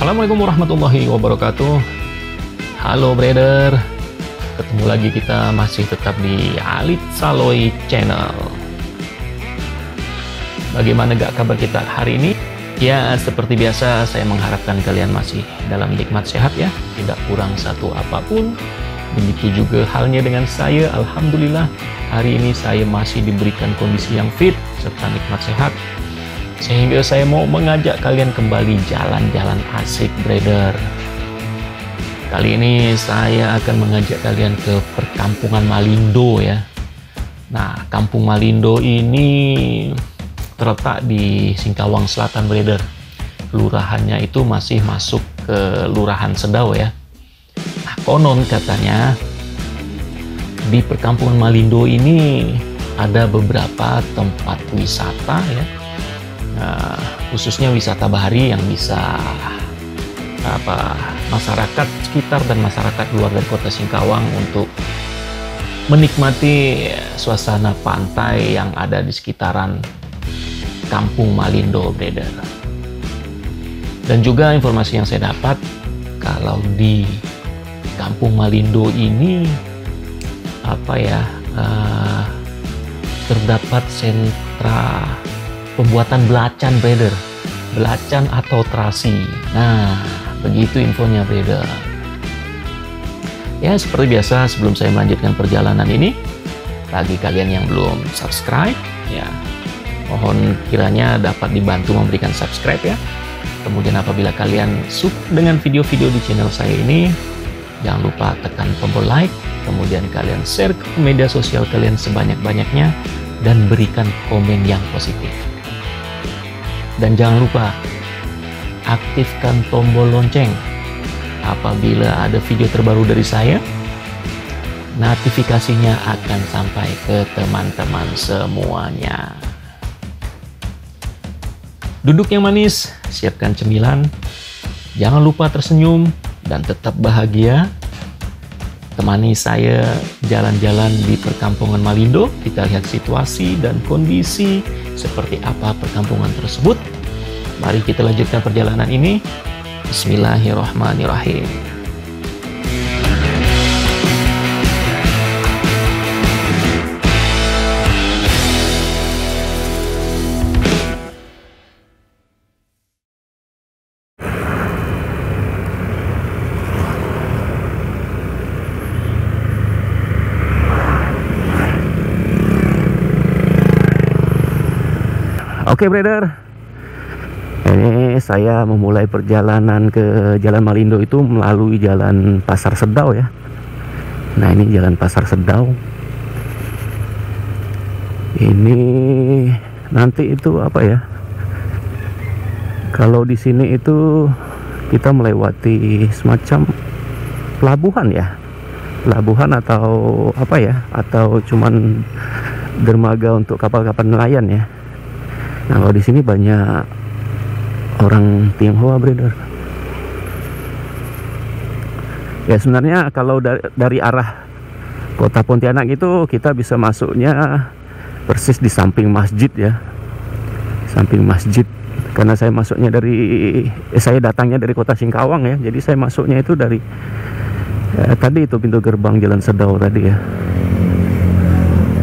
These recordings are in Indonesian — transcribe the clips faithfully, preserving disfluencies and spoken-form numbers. Assalamualaikum warahmatullahi wabarakatuh. Halo brother, ketemu lagi kita masih tetap di Alid Saloi Channel. Bagaimana gak kabar kita hari ini? Ya, seperti biasa saya mengharapkan kalian masih dalam nikmat sehat ya, tidak kurang satu apapun. Begitu juga halnya dengan saya, alhamdulillah. Hari ini saya masih diberikan kondisi yang fit serta nikmat sehat, sehingga saya mau mengajak kalian kembali jalan-jalan asik, brother. Kali ini saya akan mengajak kalian ke Perkampungan Malindo ya. Nah, Kampung Malindo ini terletak di Singkawang Selatan, brother. Kelurahannya itu masih masuk ke Kelurahan Sedau ya. Nah, konon katanya di Perkampungan Malindo ini ada beberapa tempat wisata ya. Nah, khususnya wisata bahari yang bisa apa masyarakat sekitar dan masyarakat luar dari kota Singkawang untuk menikmati suasana pantai yang ada di sekitaran Kampung Malindo, brother. Dan juga informasi yang saya dapat kalau di Kampung Malindo ini apa ya eh, terdapat sentra pembuatan belacan, brother. Belacan atau terasi. Nah, begitu infonya, brother. Ya, seperti biasa sebelum saya melanjutkan perjalanan ini, bagi kalian yang belum subscribe, ya, mohon kiranya dapat dibantu memberikan subscribe ya. Kemudian apabila kalian suka dengan video-video di channel saya ini, jangan lupa tekan tombol like, kemudian kalian share ke media sosial kalian sebanyak-banyaknya, dan berikan komen yang positif. Dan jangan lupa aktifkan tombol lonceng apabila ada video terbaru dari saya, notifikasinya akan sampai ke teman-teman semuanya. Duduk yang manis, siapkan cemilan, jangan lupa tersenyum dan tetap bahagia. Temani saya jalan-jalan di Perkampungan Malindo, kita lihat situasi dan kondisi seperti apa perkampungan tersebut. Mari kita lanjutkan perjalanan ini. Bismillahirrahmanirrahim. Oke, okay, brother, ini saya memulai perjalanan ke Jalan Malindo itu melalui Jalan Pasar Sedau ya. Nah, ini Jalan Pasar Sedau. Ini nanti itu apa ya? Kalau di sini itu kita melewati semacam pelabuhan ya, pelabuhan atau apa ya? Atau cuman dermaga untuk kapal-kapal nelayan ya. Nah, kalau di sini banyak orang Tionghoa, brother. Ya, sebenarnya kalau dari, dari arah kota Pontianak itu kita bisa masuknya persis di samping masjid ya, samping masjid. Karena saya masuknya dari, eh, saya datangnya dari kota Singkawang ya, jadi saya masuknya itu dari ya, tadi itu pintu gerbang Jalan Sedau tadi ya.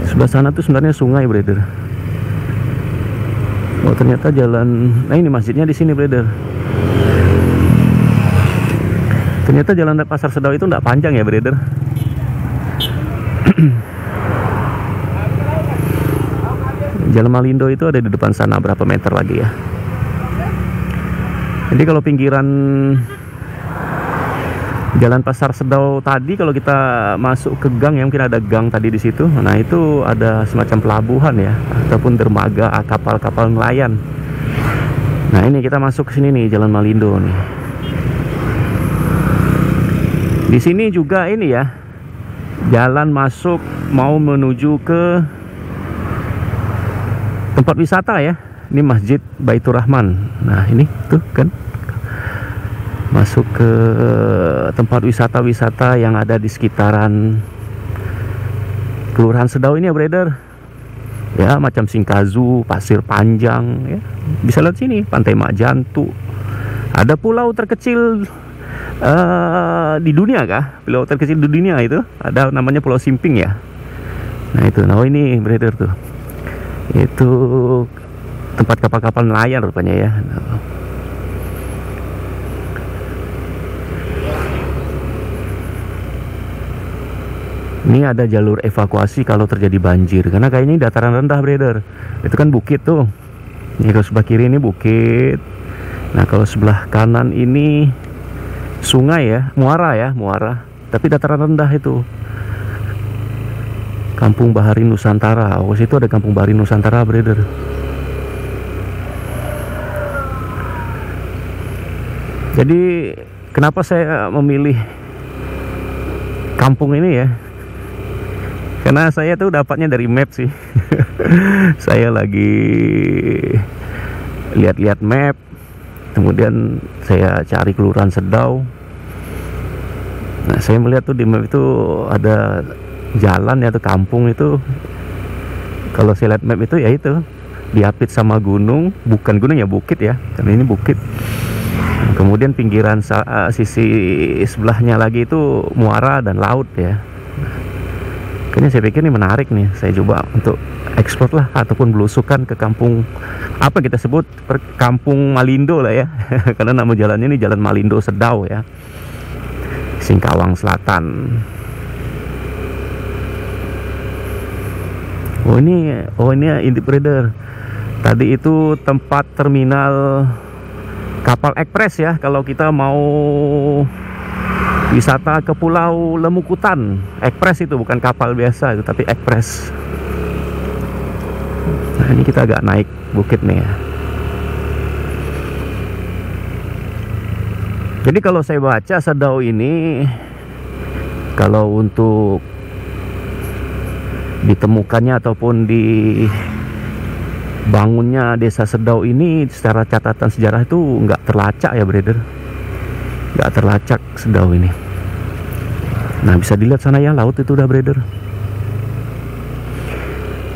Sebelah sana tuh sebenarnya sungai, brother. Oh, ternyata jalan, nah ini masjidnya di sini, brother. Ternyata jalan Pasar Sedau itu tidak panjang ya, brother. Jalan Malindo itu ada di depan sana berapa meter lagi ya. Jadi kalau pinggiran Jalan Pasar Sedau tadi, kalau kita masuk ke gang ya, mungkin ada gang tadi di situ. Nah, itu ada semacam pelabuhan ya, ataupun dermaga kapal-kapal nelayan. Nah, ini kita masuk ke sini nih, Jalan Malindo nih. Di sini juga ini ya, jalan masuk mau menuju ke tempat wisata ya. Ini Masjid Baitur Rahman. Nah, ini tuh kan masuk ke tempat wisata-wisata yang ada di sekitaran Kelurahan Sedau ini ya, brother. Ya, macam Sinkazu, Pasir Panjang ya. Bisa lihat sini, Pantai Mak Jantu. Ada pulau terkecil uh, di dunia kah? Pulau terkecil di dunia itu ada namanya Pulau Simping ya. Nah itu, nah ini beredar tuh. Itu tempat kapal-kapal nelayan rupanya ya. Ini ada jalur evakuasi kalau terjadi banjir, karena kayaknya dataran rendah brother. Itu kan bukit tuh. Ini kalau sebelah kiri ini bukit. Nah kalau sebelah kanan ini sungai ya, muara ya, muara. Tapi dataran rendah itu. Kampung Bahari Nusantara. Oh situ ada Kampung Bahari Nusantara brother. Jadi kenapa saya memilih kampung ini ya? Karena saya tuh dapatnya dari map sih. Saya lagi lihat-lihat map, kemudian saya cari Kelurahan Sedau. Nah saya melihat tuh di map itu ada jalan ya, atau kampung itu. Kalau saya lihat map itu ya itu diapit sama gunung, bukan gunung ya, bukit ya, karena ini bukit. Nah, kemudian pinggiran sisi sebelahnya lagi itu muara dan laut ya. Ini saya pikir ini menarik nih, saya coba untuk ekspor lah ataupun belusukan ke kampung apa kita sebut Perkampung Malindo lah ya. Karena nama jalannya ini Jalan Malindo Sedau ya, Singkawang Selatan. Oh ini, oh ini Indie Breeder. Tadi itu tempat terminal kapal ekspres ya, kalau kita mau wisata ke Pulau Lemukutan. Ekspres itu bukan kapal biasa itu, tapi ekspres. Nah ini kita agak naik bukit nih ya. Jadi kalau saya baca Sedau ini, kalau untuk ditemukannya ataupun dibangunnya desa Sedau ini secara catatan sejarah itu nggak terlacak ya brother. Gak terlacak Sedau ini. Nah bisa dilihat sana ya, laut itu udah brother.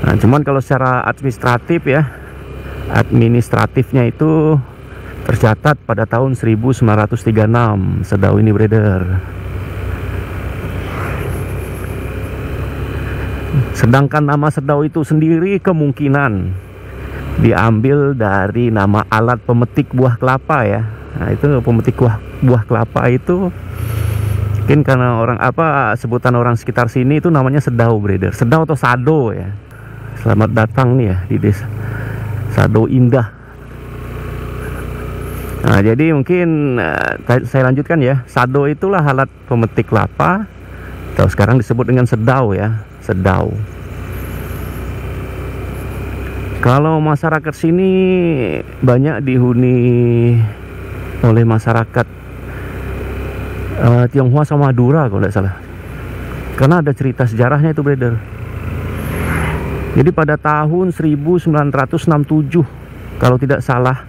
Nah cuman kalau secara administratif ya, administratifnya itu tercatat pada tahun seribu sembilan ratus tiga puluh enam Sedau ini brother. Sedangkan nama Sedau itu sendiri kemungkinan diambil dari nama alat pemetik buah kelapa ya. Nah itu pemetik buah, buah kelapa itu mungkin karena orang apa sebutan orang sekitar sini itu namanya Sedau brother, Sedau atau Sado ya. Selamat datang nih ya di desa Sado Indah. Nah jadi mungkin uh, saya lanjutkan ya, Sado itulah alat pemetik kelapa atau sekarang disebut dengan Sedau ya, Sedau. Kalau masyarakat sini banyak dihuni oleh masyarakat uh, Tionghoa sama Madura kalau tidak salah, karena ada cerita sejarahnya itu brother. Jadi pada tahun seribu sembilan ratus enam puluh tujuh kalau tidak salah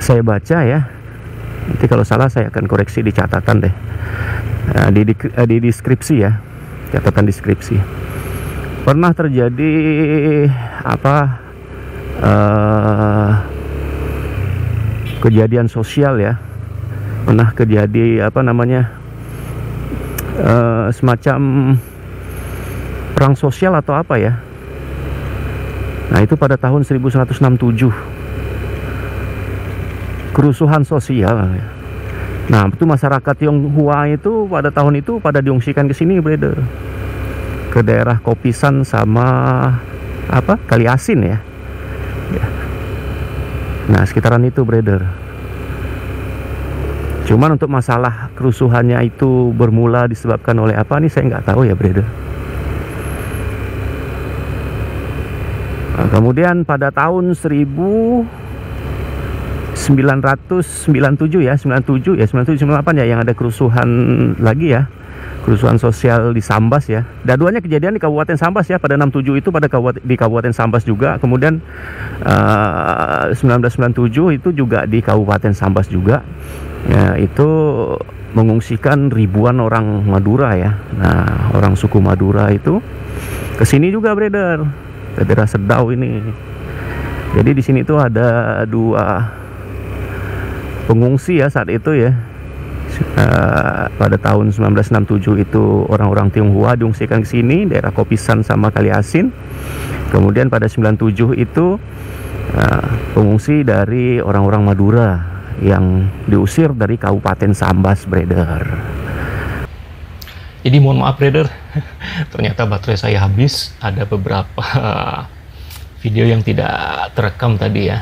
saya baca ya, nanti kalau salah saya akan koreksi di catatan deh, uh, di, di, uh, di deskripsi ya, catatan deskripsi. Pernah terjadi apa uh, kejadian sosial ya, pernah kejadian apa namanya e, semacam perang sosial atau apa ya. Nah itu pada tahun seribu sembilan ratus enam puluh tujuh kerusuhan sosial. Nah itu masyarakat Tionghoa itu pada tahun itu pada diungsikan ke sini brother, ke daerah Kopisan sama apa Kaliasin ya. Nah sekitaran itu brother. Cuman untuk masalah kerusuhannya itu bermula disebabkan oleh apa nih saya nggak tahu ya brother. Nah, kemudian pada tahun seribu sembilan ratus sembilan puluh tujuh ya, sembilan puluh tujuh ya, sembilan puluh tujuh sembilan puluh delapan ya yang ada kerusuhan lagi ya, kerusuhan sosial di Sambas ya. Daduannya kejadian di Kabupaten Sambas ya, pada enam puluh tujuh itu pada kabupaten, di Kabupaten Sambas juga. Kemudian uh, seribu sembilan ratus sembilan puluh tujuh itu juga di Kabupaten Sambas juga ya, itu mengungsikan ribuan orang Madura ya. Nah orang suku Madura itu kesini juga brother, ke daerah Sedau ini. Jadi di sini tuh ada dua pengungsi ya saat itu ya. Uh, pada tahun seribu sembilan ratus enam puluh tujuh itu orang-orang Tionghoa diungsikan ke sini, daerah Kopisan sama Kaliasin. Kemudian pada sembilan puluh tujuh itu uh, pengungsi dari orang-orang Madura yang diusir dari Kabupaten Sambas, Breder. Jadi mohon maaf Breder, ternyata baterai saya habis. Ada beberapa video yang tidak terekam tadi ya.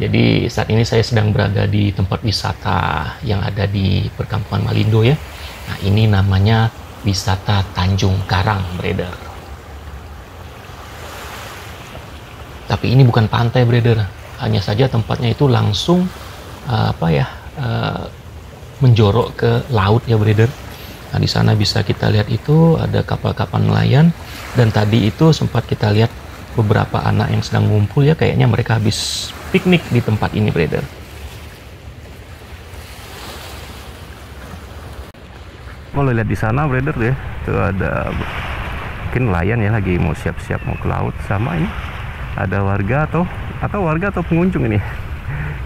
Jadi saat ini saya sedang berada di tempat wisata yang ada di Perkampungan Malindo ya. Nah ini namanya wisata Tanjung Karang, Breder. Tapi ini bukan pantai, Breder. Hanya saja tempatnya itu langsung uh, apa ya uh, menjorok ke laut ya, Breder. Nah di sana bisa kita lihat itu ada kapal-kapal nelayan, dan tadi itu sempat kita lihat beberapa anak yang sedang ngumpul ya, kayaknya mereka habis piknik di tempat ini, Breder. Kalau lihat di sana, Breder ya, itu ada mungkin nelayan ya lagi mau siap-siap mau ke laut, sama ini ada warga atau atau warga atau pengunjung ini,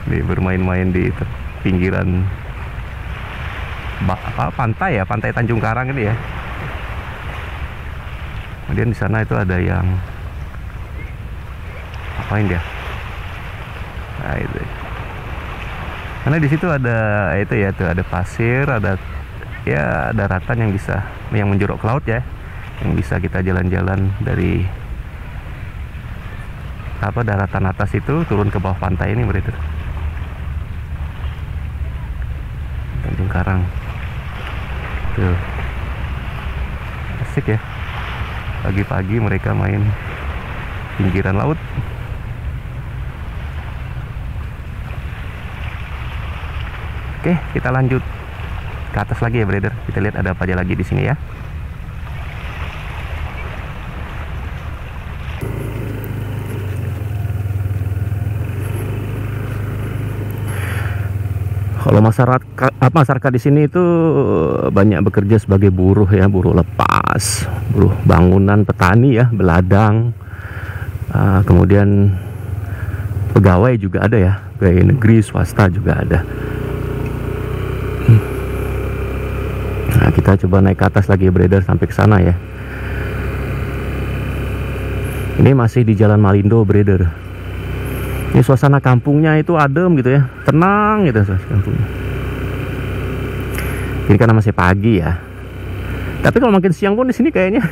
ini bermain-main di pinggiran apa, pantai ya, pantai Tanjung Karang ini ya. Kemudian di sana itu ada yang apain dia? Nah, itu. Karena di situ ada itu ya, tuh ada pasir, ada ya daratan yang bisa yang menjorok ke laut ya, yang bisa kita jalan-jalan dari apa daratan atas itu turun ke bawah pantai ini, Breder. Tanjung Karang. Tuh. Asik ya. Pagi-pagi mereka main pinggiran laut. Oke, kita lanjut ke atas lagi ya, Breder. Kita lihat ada apa aja lagi di sini ya. Kalau masyarakat masyarakat di sini itu banyak bekerja sebagai buruh ya, buruh lepas, buruh bangunan, petani ya, beladang. Uh, kemudian pegawai juga ada ya, pegawai negeri, swasta juga ada. Nah, kita coba naik ke atas lagi, Breder, sampai ke sana ya. Ini masih di Jalan Malindo, Breder. Ini suasana kampungnya itu adem gitu ya, tenang gitu suasana kampungnya. Ini karena masih pagi ya. Tapi kalau makin siang pun di sini kayaknya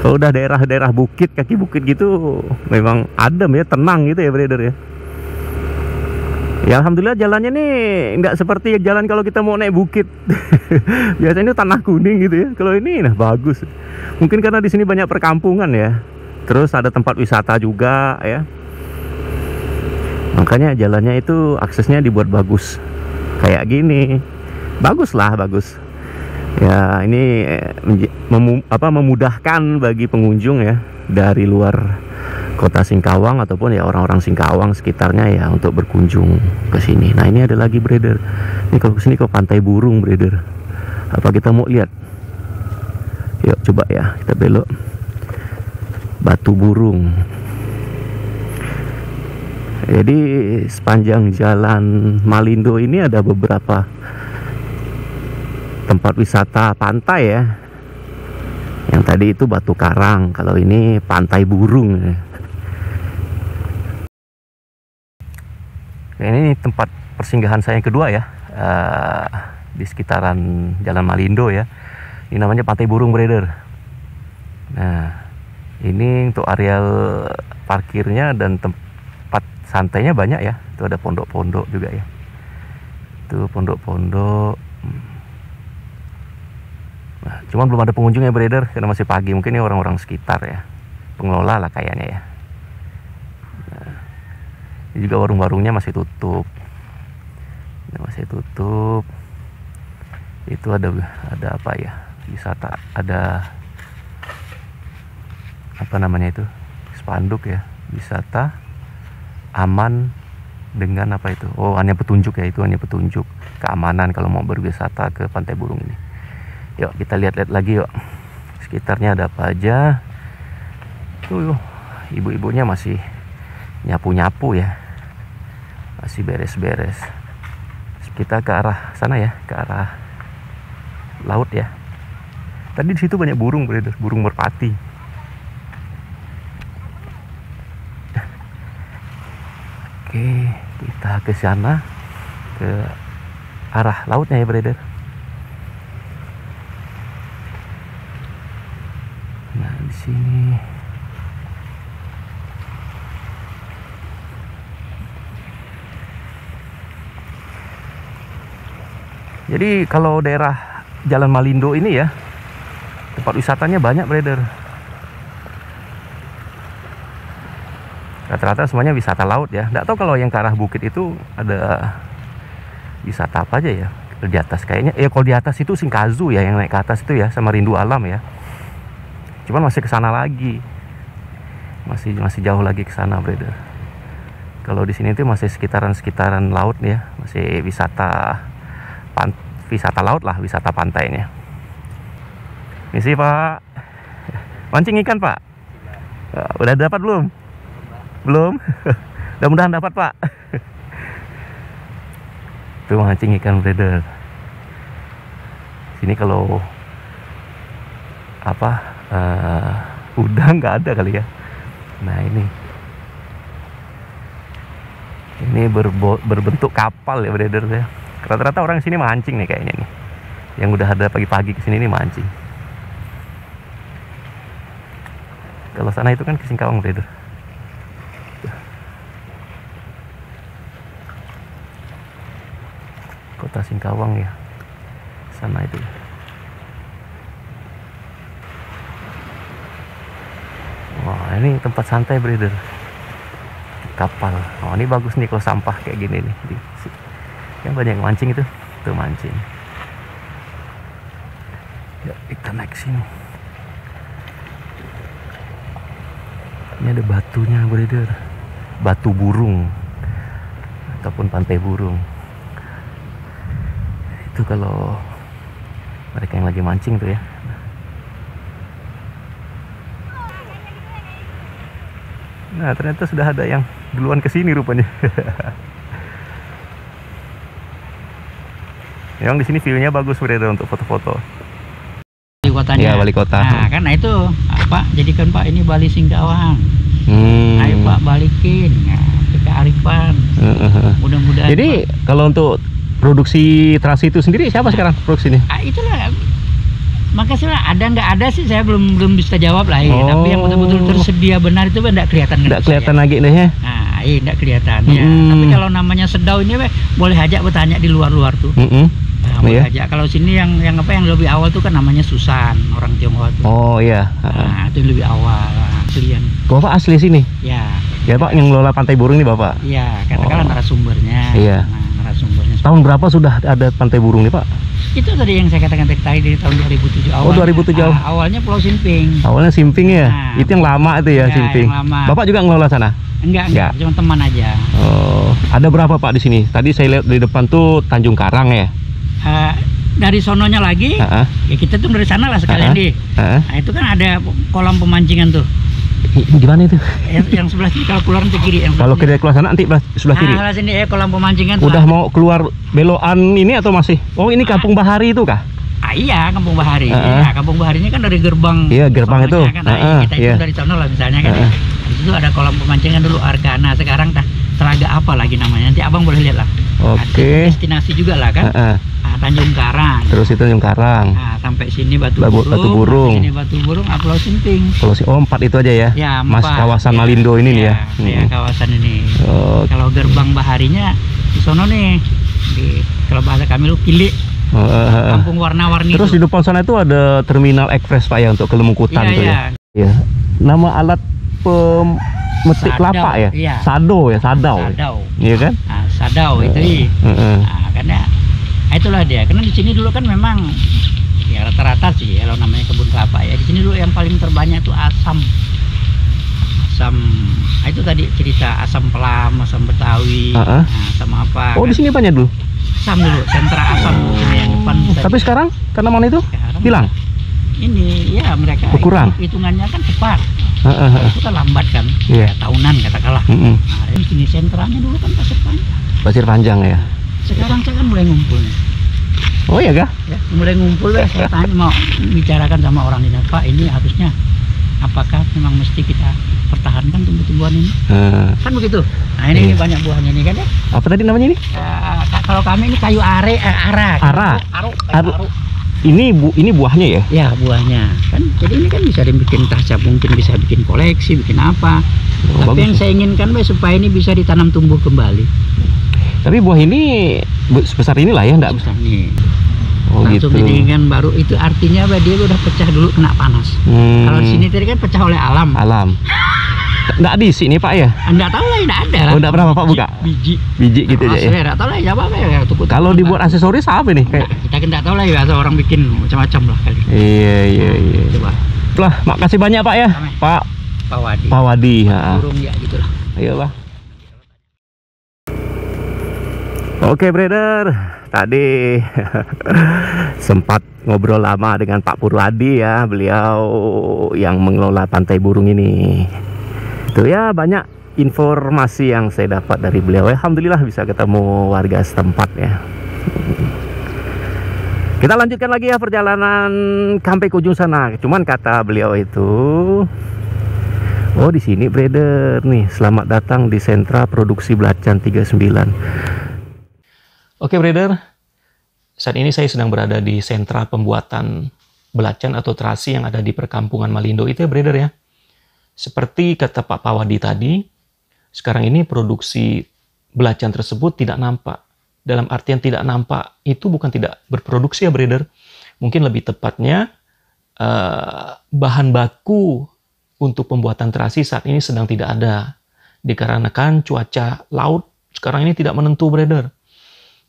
kalau udah daerah-daerah bukit, kaki bukit gitu memang adem ya, tenang gitu ya, Breder ya. Ya alhamdulillah jalannya nih nggak seperti jalan kalau kita mau naik bukit. Biasanya itu tanah kuning gitu ya. Kalau ini nah bagus. Mungkin karena di sini banyak perkampungan ya. Terus ada tempat wisata juga ya. Makanya jalannya itu aksesnya dibuat bagus. Kayak gini. Bagus lah, bagus. Ya ini mem apa memudahkan bagi pengunjung ya dari luar kota Singkawang ataupun ya orang-orang Singkawang sekitarnya ya untuk berkunjung ke sini. Nah ini ada lagi, Breder. Ini kalau kesini ke Pantai Burung, Breder. Apa kita mau lihat? Yuk coba ya kita belok. Batu Burung. Jadi sepanjang Jalan Malindo ini ada beberapa tempat wisata pantai ya. Yang tadi itu Batu Karang, kalau ini Pantai Burung ya. Ini tempat persinggahan saya yang kedua ya, uh, di sekitaran Jalan Malindo ya. Ini namanya Pantai Burung, Breder. Nah, ini untuk areal parkirnya dan tempat santainya banyak ya. Itu ada pondok-pondok juga ya. Itu pondok-pondok. Nah, cuman belum ada pengunjung ya, Breder, karena masih pagi. Mungkin ini orang-orang sekitar ya, pengelola lah kayaknya ya. Ini juga warung-warungnya masih tutup. Ini masih tutup. Itu ada ada apa ya? Wisata ada apa namanya itu? Spanduk ya. Wisata aman dengan apa itu? Oh, hanya petunjuk ya, itu hanya petunjuk keamanan kalau mau berwisata ke Pantai Burung ini. Yuk, kita lihat-lihat lagi yuk. Sekitarnya ada apa aja? Tuh, ibu-ibunya masih nyapu-nyapu ya. Masih beres-beres. kita ke arah sana ya, ke arah laut ya. Tadi di situ banyak burung, Brother, burung merpati. Oke, kita ke sana, ke arah lautnya ya, Brother. Nah, di sini jadi kalau daerah Jalan Malindo ini ya, tempat wisatanya banyak, Brother. Rata-rata semuanya wisata laut ya. Nggak tahu kalau yang ke arah bukit itu ada wisata apa aja ya. Di atas kayaknya, ya kalau di atas itu Sinkazu ya, yang naik ke atas itu ya, sama Rindu Alam ya. Cuman masih ke sana lagi. Masih masih jauh lagi ke sana, Brother. Kalau di sini itu masih sekitaran-sekitaran laut ya, masih wisata pant wisata laut lah, wisata pantainya. Misi Pak, mancing ikan Pak. Udah dapat belum? Belum. Mudah-mudahan dapat Pak. Tuh mancing ikan, Brother. Sini kalau apa uh, udang nggak ada kali ya. Nah ini, ini berbo berbentuk kapal ya, Brother ya. Rata-rata orang sini mancing nih kayaknya nih. Yang udah ada pagi-pagi kesini nih mancing. Kalau sana itu kan ke Singkawang, Brother. Kota Singkawang ya, sana itu. Wah, ini tempat santai, Brother. Kapal. Oh, ini bagus nih kalau sampah kayak gini nih. Yang banyak yang mancing itu, tuh mancing. Ya, kita naik sini. Ini ada batunya, Brother. Batu burung ataupun pantai burung. Itu kalau mereka yang lagi mancing tuh ya. Nah, ternyata sudah ada yang duluan ke sini rupanya. Memang di sini view-nya bagus, Brother, untuk foto-foto. Iya, wali kota. Nah, kan nah itu Pak, jadikan Pak ini Bali Singkawang. Hmm. Ayo Pak balikin, nah, kearifan. Uh-huh. Mudah-mudahan. Jadi Pak, kalau untuk produksi terasi itu sendiri siapa sekarang produksinya? Ah, itulah. Makasihlah ada nggak ada sih saya belum belum bisa jawab lah. Ya. Oh. Tapi yang betul-betul tersedia benar itu enggak kelihatan. Enggak kelihatan lagi nih ya. Nah, iya enggak kelihatan mm-hmm. ya. Tapi kalau namanya Sedau ini boleh aja bertanya di luar-luar tuh. Mm-hmm. Nah, iya. aja. Kalau sini yang yang apa yang lebih awal tuh kan namanya Susan, orang Tionghoa tuh. Oh iya. Nah, itu yang lebih awal aslian. Bapak asli sini? Ya. Ya Pak, yang ngelola Pantai Burung ini Bapak? Iya, katakanlah oh. narasumbernya. Iya. Nah, narasumbernya. Tahun berapa sudah ada Pantai Burung nih Pak? Itu tadi yang saya katakan tadi dari tahun dua ribu tujuh awal. Oh dua ribu tujuh. Awal. Ah, awalnya Pulau Simping. Awalnya Simping ya. Nah, itu yang lama itu ya, ya Simping. Bapak juga ngelola sana? Enggak, enggak, ya. Cuma teman aja. Oh, ada berapa Pak di sini? Tadi saya lihat di depan tuh Tanjung Karang ya. Uh, dari sononya lagi, uh -uh. ya kita tuh dari sana lah sekalian uh -uh. deh. Uh -uh. Nah itu kan ada kolam pemancingan tuh. Di mana itu? Yang sebelah sini kalau keluar nanti kiri. Kalau kita keluar sana nanti sebelah kiri. Nah, sini ya kolam pemancingan. Udah tuh, mau keluar belokan ini atau masih? Oh ini Kampung Bahari itu kah? Ah, iya Kampung Bahari. Uh -uh. Ya, Kampung Bahari ini kan dari gerbang. Iya gerbang itu. Kan, uh -uh. nah, kita itu yeah. dari sana lah misalnya kan. Uh -uh. Di situ ada kolam pemancingan dulu Arkana. Sekarang tah telaga apa lagi namanya? Nanti abang boleh lihat lah. Oke. Okay. Destinasi juga lah kan. Uh -uh. Tanjung Karang. Terus itu Tanjung Karang. Nah, sampai sini Batu Burung. Batu Burung. Sini Batu Burung, Pulau Simping. Kalau si oh, empat itu aja ya. Ya empat. Mas kawasan ya, Malindo ini ya, nih ya. Ya hmm. kawasan ini. Oh. Kalau gerbang baharinya di sono nih. Di kalau bahasa kami lu kilik. Oh, uh, Kampung warna-warni. Terus itu. Di depan sana itu ada terminal ekspres Pak ya untuk ke Lemukutan ya, tuh ya. Ya. Ya. Nama alat pem metik kelapa ya? Ya. Sado ya, sadau. Sadau. Iya kan? Nah, sadau uh, itu. Uh, uh. Nah, karena itulah dia, karena di sini dulu kan memang ya rata-rata sih kalau namanya kebun kelapa ya, di sini dulu yang paling terbanyak itu asam asam nah itu tadi cerita asam pelam, asam Betawi, uh-huh. nah, sama apa oh kan? Di sini banyak dulu asam dulu, sentra asam oh. Sini yang depan tapi sekarang tanaman itu sekarang hilang ini ya mereka berkurang hitungannya kan cepat uh-huh. itu kan lambat kan yeah. tahunan katakanlah uh-huh. nah, di sini sentranya dulu kan Pasir Panjang Pasir Panjang ya. Sekarang saya kan mulai ngumpul. Oh iya kah? Ya, mulai ngumpul ya, saya tanya, mau bicarakan sama orang ini, Pak, ini harusnya apakah memang mesti kita pertahankan tumbuh-tumbuhan ini? Uh, kan begitu. Nah ini, iya. Banyak buahnya ini kan ya. Apa tadi namanya ini? Uh, kalau kami ini kayu are, uh, ara. Ara. Aru, aru. Aru. Ini bu, ini buahnya ya? Ya buahnya. Kan jadi ini kan bisa dibikin tasab, mungkin bisa bikin koleksi, bikin apa. Oh, tapi bagus. Yang saya inginkan bah, supaya ini bisa ditanam tumbuh kembali. Tapi buah ini sebesar inilah ya, enggak? Sebesar ini. Oh, langsung gitu. Didinginkan baru, itu artinya bah, dia udah pecah dulu kena panas. Hmm. Kalau di sini tadi kan pecah oleh alam. Alam. Enggak di sini Pak ya? Enggak tahu lah, enggak ada. Oh, enggak pernah Pak buka? Biji. Biji gitu aja ya. Enggak tahu lah ya, Pak ya. Kalau dibuat aksesoris apa nih kayak? Kita enggak tahu lah ya, orang bikin macam-macam lah kali. Iya, iya, iya. Coba. Lah, makasih banyak Pak ya. Pak Pak Wadi. Pak Wadi, heeh. Burung ya gitu lah. Ayo, Pak. Oke, brother. Tadi sempat ngobrol lama dengan Pak Purwadi ya, beliau yang mengelola Pantai Burung ini. Itu ya, banyak informasi yang saya dapat dari beliau. Alhamdulillah bisa ketemu warga setempat ya. Kita lanjutkan lagi ya perjalanan sampai ke ujung sana. Cuman kata beliau itu, oh di sini brother nih, selamat datang di sentra produksi belacan tiga sembilan. Oke brother, saat ini saya sedang berada di sentra pembuatan belacan atau terasi yang ada di perkampungan Malindo itu ya brother ya. Seperti kata Pak Pawadi tadi, sekarang ini produksi belacan tersebut tidak nampak. Dalam artian tidak nampak itu bukan tidak berproduksi ya brother. Mungkin lebih tepatnya eh, bahan baku untuk pembuatan terasi saat ini sedang tidak ada. Dikarenakan cuaca laut sekarang ini tidak menentu brother.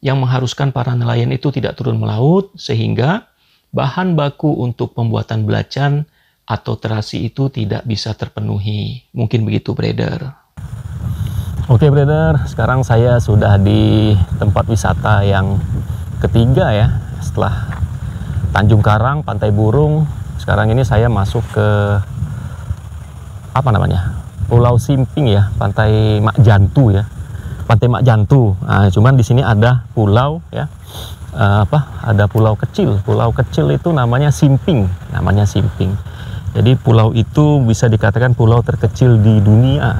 Yang mengharuskan para nelayan itu tidak turun melaut sehingga bahan baku untuk pembuatan belacan atau terasi itu tidak bisa terpenuhi. Mungkin begitu, brother. Oke, brother. Sekarang saya sudah di tempat wisata yang ketiga ya. Setelah Tanjung Karang, Pantai Burung, sekarang ini saya masuk ke apa namanya? Pulau Simping ya, Pantai Mak Jantu ya. Pantai Mak Jantu. Nah, cuman di sini ada pulau ya. Uh, apa? Ada pulau kecil. Pulau kecil itu namanya Simping. Namanya Simping. Jadi pulau itu bisa dikatakan pulau terkecil di dunia,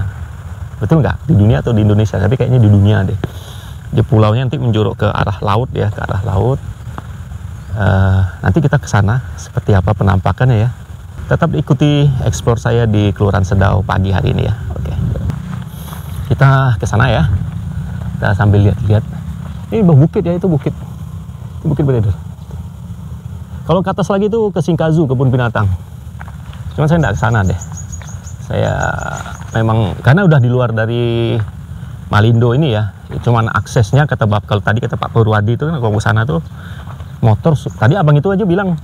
betul nggak? Di dunia atau di Indonesia? Tapi kayaknya di dunia deh. Jadi pulaunya nanti menjorok ke arah laut ya, ke arah laut. Uh, nanti kita ke sana. Seperti apa penampakannya ya? Tetap ikuti explore saya di Kelurahan Sedau pagi hari ini ya. Oke, kita ke sana ya. Kita sambil lihat-lihat. Ini bukit ya, itu bukit, itu bukit beredar. Kalau ke atas lagi tuh ke Sinkazu, kebun binatang. Cuman saya tidak ke sana deh. Saya memang karena udah di luar dari Malindo ini ya. Cuman aksesnya kata Bapak, kalau tadi kata Pak Purwadi itu kan kalau ke sana tuh motor. Tadi abang itu aja bilang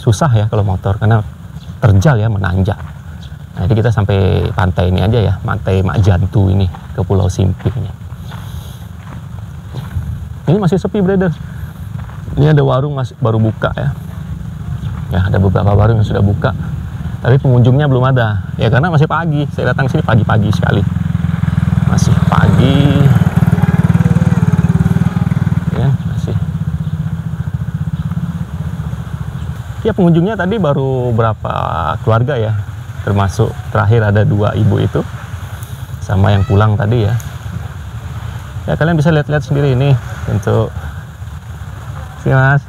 susah ya kalau motor karena terjal ya, menanjak. Nah, jadi kita sampai pantai ini aja ya, Pantai Mak Jantu ini ke Pulau Simpingnya. Ini masih sepi, brother. Ini ada warung masih baru buka ya. Ya ada beberapa warung yang sudah buka. Tapi pengunjungnya belum ada, ya karena masih pagi. Saya datang sini pagi-pagi sekali. Masih pagi. Ya, masih. Ya, pengunjungnya tadi baru berapa keluarga ya. Termasuk terakhir ada dua ibu itu. Sama yang pulang tadi ya. Ya, kalian bisa lihat-lihat sendiri ini. Untuk... Sini, Mas.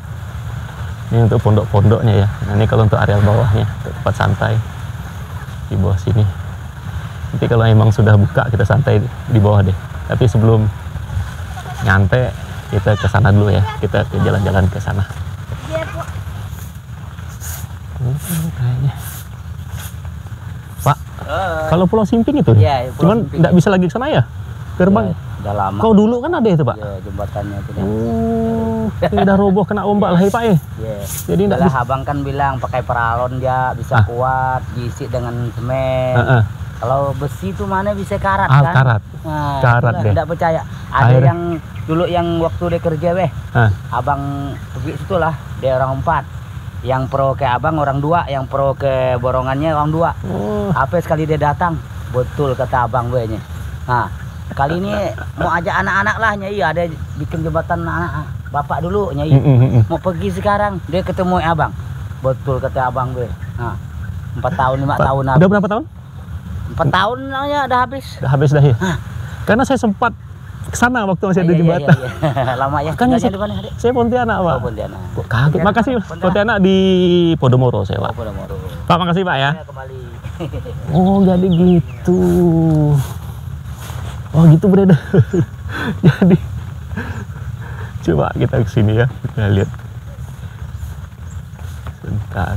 Ini untuk pondok-pondoknya ya. Nah, ini kalau untuk areal bawahnya, untuk tempat santai di bawah sini. Nanti kalau emang sudah buka kita santai di bawah deh. Tapi sebelum nyantai kita ke sana dulu ya. Kita jalan-jalan ke sana. Kayaknya. Pak, kalau Pulau Simping itu, ya, Pulau cuman nggak bisa lagi ke sana ya? Gerbang. Ya, udah lama. Kau dulu kan ada itu Pak? Ya, jembatannya itu. Oh, udah roboh kena ombak lah ya Pak ya? Ya. Jadi nggak bisa. Abang kan bilang pakai paralon dia bisa ah. kuat, diisi dengan semen. Uh -uh. Kalau besi itu mana bisa karat ah, kan? Karat. Nah, karat deh. Nggak percaya. Ada air. Yang dulu yang waktu dia kerja weh. Ah. Abang pergi situ lah, dia orang empat. Yang pro ke abang orang dua, yang pro ke borongannya orang dua. Oh. Apa sekali dia datang, betul kata abang wehnya. Nah. Kali ini mau ajak anak-anak lah Nyai, ada bikin jembatan anak-anak. Bapak dulu Nyai, mau pergi sekarang. Dia ketemu abang. Betul kata abang gue. Nah, empat tahun, lima tahun. Udah berapa tahun? empat tahun ya, udah habis. Udah habis dah ya. Nah. Karena saya sempat kesana waktu masih ada jembatan. Iya, iya, iya. Lama ya. Kan saya, saya Pontianak, Pak. Oh, Pontianak. Kaget. Makasih, Pontianak. Pontianak di Podomoro saya, Pak. Oh, Podomoro. Pak, makasih, Pak ya. Ya kembali. Oh, jadi gitu. Oh, gitu, Breda. Jadi coba kita ke sini ya, kita lihat. Sebentar.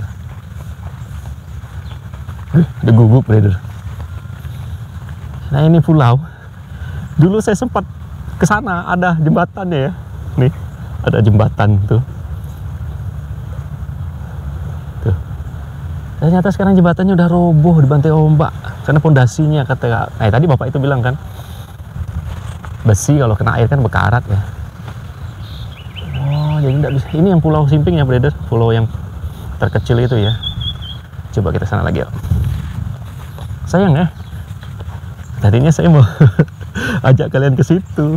Uh, udah gugup, Breda. Nah, ini pulau. Dulu saya sempat ke sana, ada jembatannya ya. Nih, ada jembatan tuh. Tuh. Ternyata sekarang jembatannya udah roboh dibantai ombak karena pondasinya kata eh tadi Bapak itu bilang kan. Besi kalau kena air kan berkarat ya. Oh, jadi enggak bisa. Ini yang Pulau Simping ya, Brother. Pulau yang terkecil itu ya. Coba kita sana lagi, ya. Sayang ya. Tadinya saya mau ajak kalian ke situ.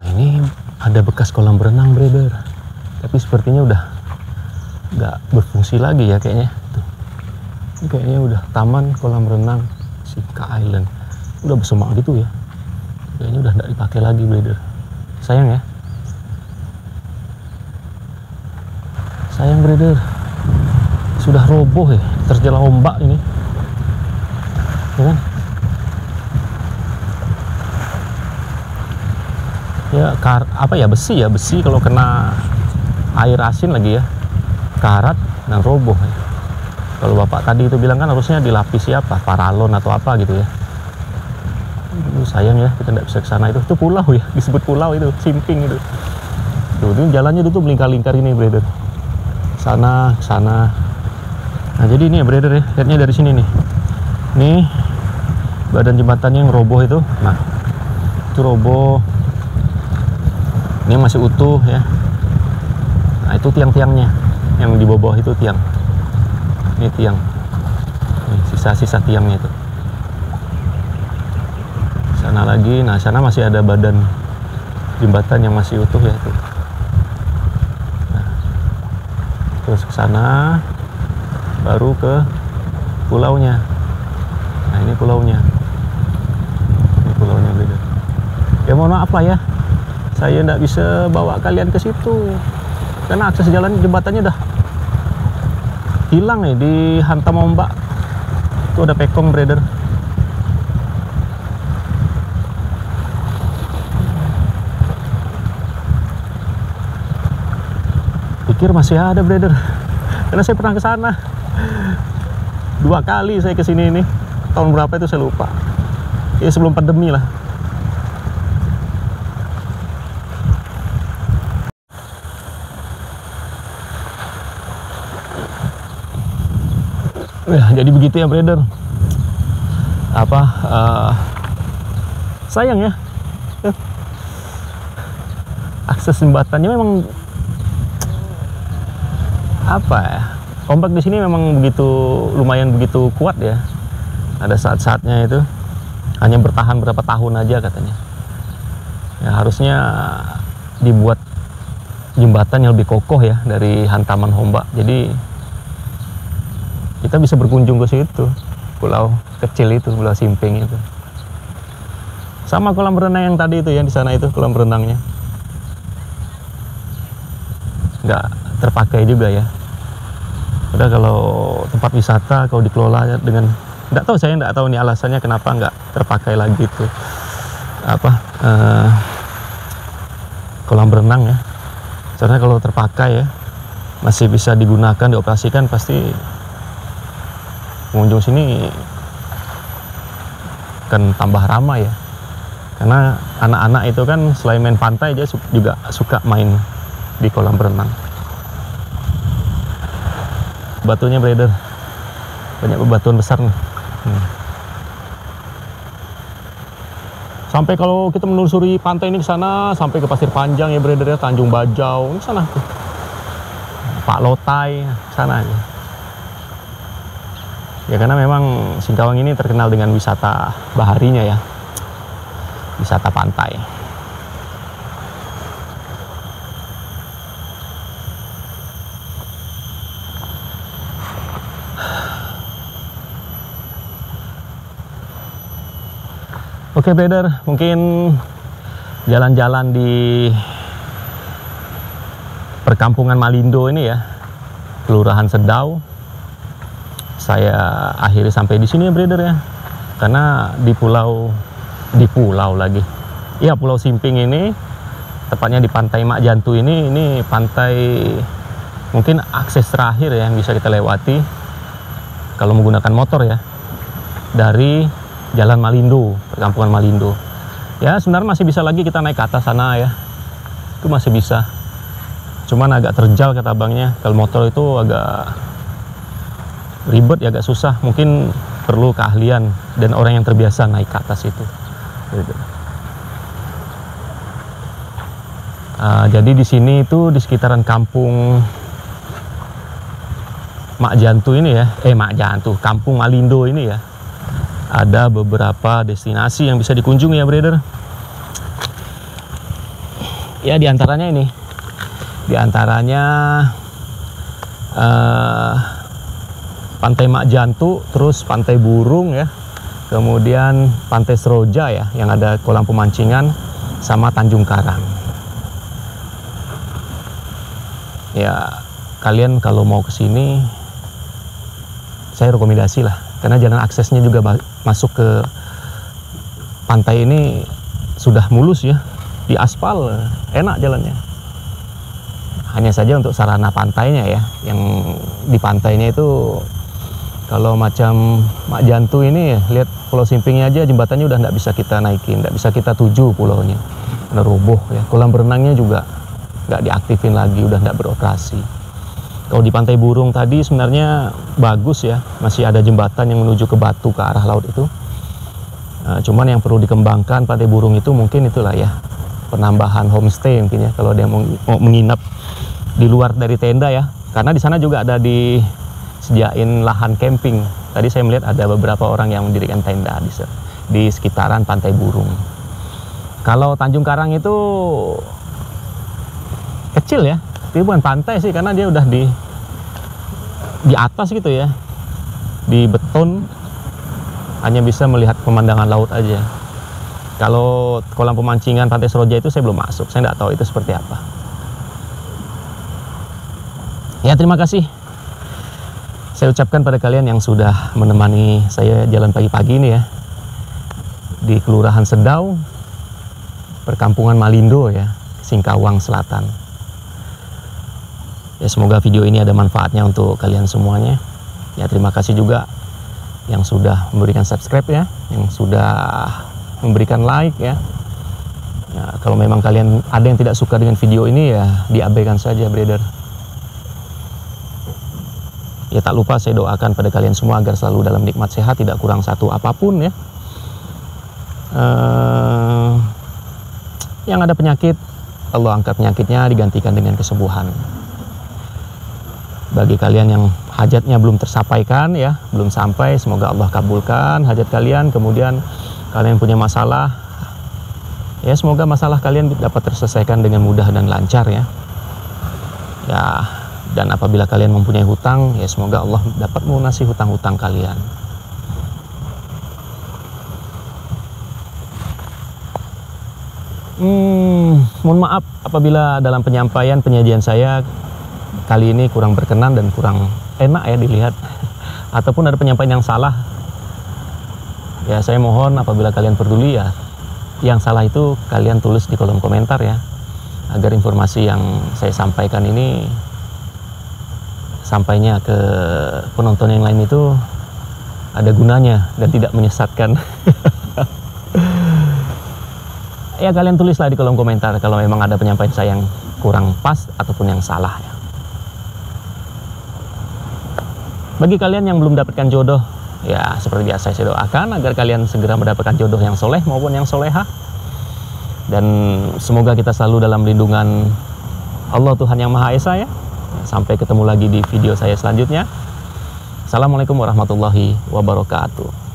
Ini ada bekas kolam berenang, Brother. Tapi sepertinya udah nggak berfungsi lagi ya kayaknya. Tuh. Ini kayaknya udah taman kolam renang Sika Island. Udah bersemak gitu ya. Kayaknya udah nggak dipakai lagi, Brother. Sayang ya. Sayang, Brother. Sudah roboh ya, terjela ombak ini. Ya kan? Ya, kar, apa ya, besi ya, besi kalau kena air asin lagi ya, karat dan roboh ya. Kalau Bapak tadi itu bilang kan harusnya dilapisi apa, paralon atau apa gitu ya. Aduh, sayang ya, kita nggak bisa ke sana. Itu itu pulau ya, disebut pulau itu, Simping itu. Tuh, ini jalannya dulu tuh melingkar-lingkar ini, Brother. Sana, sana. Nah, jadi ini ya, Brother ya, lihatnya dari sini nih. Nih, badan jembatannya yang roboh itu, nah, itu roboh. Ini masih utuh ya. Nah, itu tiang-tiangnya. Yang di bawah itu tiang. Ini tiang. Sisa-sisa tiangnya itu. Sana lagi. Nah, sana masih ada badan jembatan yang masih utuh ya itu. Nah, terus ke sana baru ke pulaunya. Nah, ini pulaunya. Ini pulaunya beda. Ya mohon maaf lah ya. Saya tidak bisa bawa kalian ke situ karena akses jalan jembatannya dah hilang nih, dihantam ombak. Itu ada pekong, Brother. Pikir masih ada, Brother, karena saya pernah ke sana dua kali. Saya ke sini ini tahun berapa itu saya lupa ya, sebelum pandemi lah. Ya, jadi begitu ya, Brother. Apa uh, sayang ya, akses jembatannya memang apa ya, ombak di sini memang begitu lumayan begitu kuat ya. Ada saat-saatnya itu hanya bertahan berapa tahun aja katanya. Ya, harusnya dibuat jembatan yang lebih kokoh ya dari hantaman ombak. Jadi kita bisa berkunjung ke situ, pulau kecil itu, Pulau Simping itu. Sama kolam renang yang tadi itu ya, di sana itu kolam renangnya. Nggak terpakai juga ya. Udah kalau tempat wisata, kalau dikelola dengan, nggak tahu saya nggak tahu nih alasannya kenapa nggak terpakai lagi itu. Apa, eh, kolam renang ya. Karena kalau terpakai ya, masih bisa digunakan, dioperasikan pasti. Pengunjung sini kan tambah ramai ya, karena anak-anak itu kan selain main pantai dia juga suka main di kolam renang. Batunya, Brother, banyak bebatuan besar nih. Hmm. Sampai kalau kita menelusuri pantai ini ke sana sampai ke Pasir Panjang ya, Brother ya, Tanjung Bajau ke sana, Pak Lotai sana aja. Ya, karena memang Singkawang ini terkenal dengan wisata baharinya ya. wisata pantai. Oke, brother, mungkin jalan-jalan di Perkampungan Malindo ini ya, Kelurahan Sedau, saya akhiri sampai di sini ya, brother ya. Karena di pulau, di pulau lagi, ya Pulau Simping ini, tepatnya di Pantai Mak Jantu ini, ini pantai mungkin akses terakhir ya yang bisa kita lewati kalau menggunakan motor ya, dari Jalan Malindo, Perkampungan Malindo. Ya, sebenarnya masih bisa lagi kita naik ke atas sana ya. Itu masih bisa. Cuman agak terjal kata abangnya. Kalau motor itu agak ribet ya, agak susah. Mungkin perlu keahlian dan orang yang terbiasa naik ke atas itu. Uh, jadi di sini itu di sekitaran kampung Mak Jantu ini ya. Eh, Mak Jantu, Kampung Malindo ini ya. Ada beberapa destinasi yang bisa dikunjungi ya, brother. Ya, diantaranya ini. Diantaranya uh, Pantai Mak Jantu, terus Pantai Burung ya. Kemudian Pantai Seroja ya, yang ada kolam pemancingan sama Tanjung Karang. Ya, kalian kalau mau ke sini, saya rekomendasi lah. Karena jalan aksesnya juga masuk ke pantai ini sudah mulus ya, di aspal, enak jalannya. Hanya saja untuk sarana pantainya ya, yang di pantainya itu kalau macam Mak Jantu ini ya, lihat Pulau Simpingnya aja jembatannya udah nggak bisa kita naikin, nggak bisa kita tuju pulaunya, udah roboh ya. Kolam berenangnya juga nggak diaktifin lagi, udah nggak beroperasi. Kalau di Pantai Burung tadi sebenarnya bagus ya, masih ada jembatan yang menuju ke Batu, ke arah laut itu. Nah, cuman yang perlu dikembangkan Pantai Burung itu mungkin itulah ya, penambahan homestay mungkin ya, kalau dia mau menginap di luar dari tenda ya. Karena di sana juga ada disediain lahan camping. Tadi saya melihat ada beberapa orang yang mendirikan tenda di, di sekitaran Pantai Burung. Kalau Tanjung Karang itu kecil ya. Ini bukan pantai sih, karena dia udah di di atas gitu ya, di beton, hanya bisa melihat pemandangan laut aja. Kalau kolam pemancingan Pantai Seroja itu saya belum masuk, saya nggak tahu itu seperti apa. Ya, terima kasih saya ucapkan pada kalian yang sudah menemani saya jalan pagi-pagi ini ya, di Kelurahan Sedau, Perkampungan Malindo ya, Singkawang Selatan. Ya, semoga video ini ada manfaatnya untuk kalian semuanya. Ya, terima kasih juga yang sudah memberikan subscribe ya, yang sudah memberikan like ya. Ya, kalau memang kalian ada yang tidak suka dengan video ini ya, diabaikan saja, brother. Ya, tak lupa saya doakan pada kalian semua agar selalu dalam nikmat sehat, tidak kurang satu apapun ya. Uh, yang ada penyakit, Allah angkat penyakitnya, digantikan dengan kesembuhan. Bagi kalian yang hajatnya belum tersampaikan ya, belum sampai, semoga Allah kabulkan hajat kalian. Kemudian kalian punya masalah, ya semoga masalah kalian dapat terselesaikan dengan mudah dan lancar ya. Ya, dan apabila kalian mempunyai hutang, ya semoga Allah dapat melunasi hutang-hutang kalian. Hmm, mohon maaf apabila dalam penyampaian penyajian saya kali ini kurang berkenan dan kurang enak ya dilihat, ataupun ada penyampaian yang salah ya, saya mohon apabila kalian peduli ya, yang salah itu kalian tulis di kolom komentar ya, agar informasi yang saya sampaikan ini sampainya ke penonton yang lain itu ada gunanya dan tidak menyesatkan. Ya, kalian tulislah di kolom komentar kalau memang ada penyampaian saya yang kurang pas ataupun yang salah ya. Bagi kalian yang belum mendapatkan jodoh, ya seperti biasa saya doakan agar kalian segera mendapatkan jodoh yang soleh maupun yang soleha. Dan semoga kita selalu dalam lindungan Allah Tuhan Yang Maha Esa ya. Sampai ketemu lagi di video saya selanjutnya. Assalamualaikum warahmatullahi wabarakatuh.